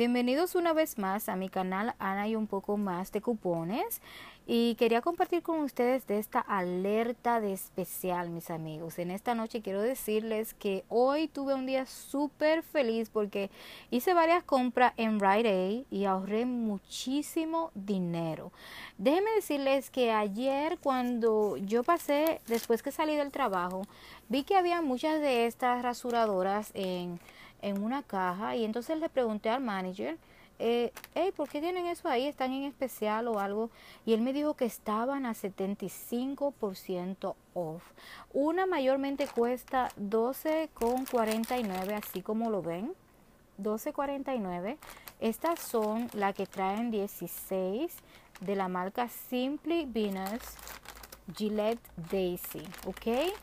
Bienvenidos una vez más a mi canal Ana y un poco más de cupones, y quería compartir con ustedes de esta alerta de especial, mis amigos. En esta noche quiero decirles que hoy tuve un día súper feliz porque hice varias compras en Rite Aid y ahorré muchísimo dinero. Déjenme decirles que ayer, cuando yo pasé, después que salí del trabajo, vi que había muchas de estas rasuradoras en una caja, y entonces le pregunté al manager, hey, ¿por qué tienen eso ahí? ¿Están en especial o algo? Y él me dijo que estaban a 75% off. Una mayormente cuesta $12.49, así como lo ven, $12.49. Estas son las que traen 16 de la marca Simply Venus, Gillette, Daisy, ¿ok?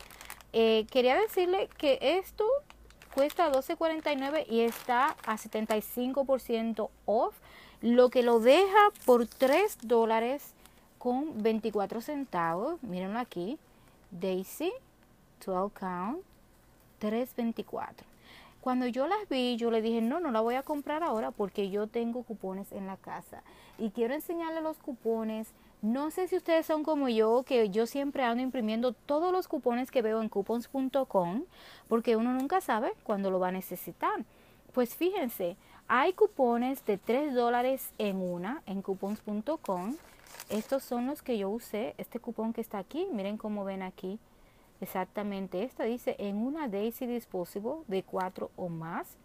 Quería decirle que esto cuesta $12.49 y está a 75% off, lo que lo deja por $3.24. Mírenlo aquí, Daisy 12 count, $3.24. Cuando yo las vi, yo le dije, no la voy a comprar ahora porque yo tengo cupones en la casa y quiero enseñarle los cupones. No sé si ustedes son como yo, que yo siempre ando imprimiendo todos los cupones que veo en coupons.com, porque uno nunca sabe cuándo lo va a necesitar. Pues fíjense, hay cupones de $3 en una en coupons.com. Estos son los que yo usé, este cupón que está aquí, miren cómo ven aquí. Exactamente, esta dice en una Daisy Disposable de 4 o más,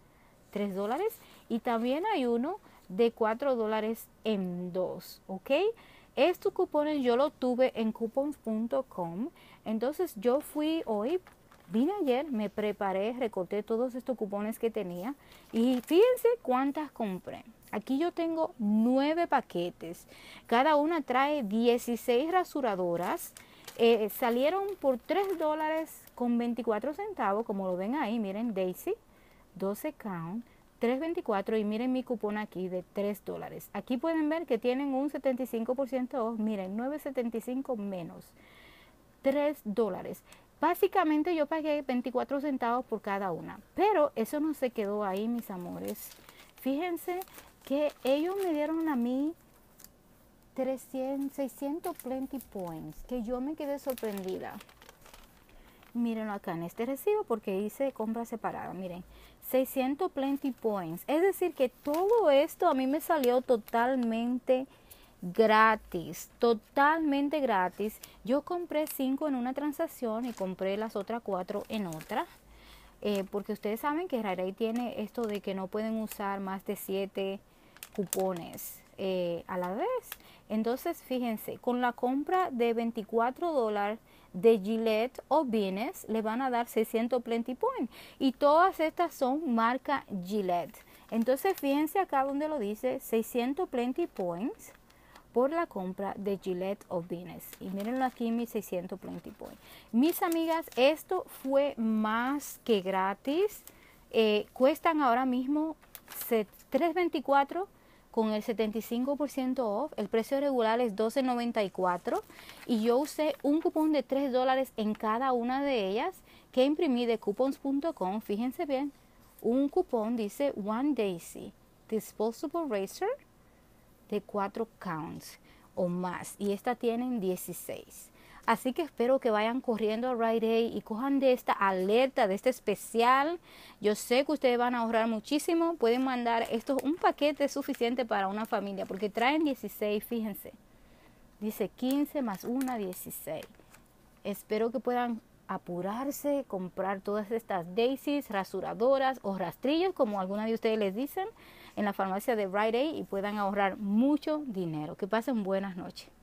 $3. Y también hay uno de $4 en 2, ¿ok? Estos cupones yo los tuve en coupons.com, entonces yo fui hoy, vine ayer, me preparé, recorté todos estos cupones que tenía y fíjense cuántas compré. Aquí yo tengo 9 paquetes, cada una trae 16 rasuradoras, salieron por $3.24, como lo ven ahí, miren, Daisy, 12 count. $3.24 y miren mi cupón aquí de $3. Aquí pueden ver que tienen un 75% off, miren, 9.75 menos, $3. Básicamente yo pagué 24 centavos por cada una, pero eso no se quedó ahí, mis amores. Fíjense que ellos me dieron a mí 600 Plenty Points, que yo me quedé sorprendida. Mírenlo acá en este recibo porque hice compra separada, miren, 600 Plenty Points. Es decir que todo esto a mí me salió totalmente gratis, totalmente gratis. Yo compré 5 en una transacción y compré las otras 4 en otra. Porque ustedes saben que Rite Aid tiene esto de que no pueden usar más de 7 cupones a la vez. Entonces fíjense, con la compra de $24 de Gillette o Venus le van a dar 600 Plenty Point, y todas estas son marca Gillette. Entonces fíjense acá donde lo dice, 600 Plenty Points por la compra de Gillette o Venus, y mírenlo aquí, mis 600 Plenty Point. Mis amigas, esto fue más que gratis. Cuestan ahora mismo $3.24 con el 75% off. El precio regular es $12.94 y yo usé un cupón de $3 en cada una de ellas que imprimí de coupons.com. Fíjense bien, un cupón dice One Daisy Disposable Razor de 4 counts o más, y esta tienen 16. Así que espero que vayan corriendo a Rite Aid y cojan de esta alerta, de este especial. Yo sé que ustedes van a ahorrar muchísimo. Pueden mandar esto, un paquete suficiente para una familia, porque traen 16, fíjense. Dice 15 más una, 16. Espero que puedan apurarse, comprar todas estas daisies, rasuradoras o rastrillos, como alguna de ustedes les dicen, en la farmacia de Rite Aid, y puedan ahorrar mucho dinero. Que pasen buenas noches.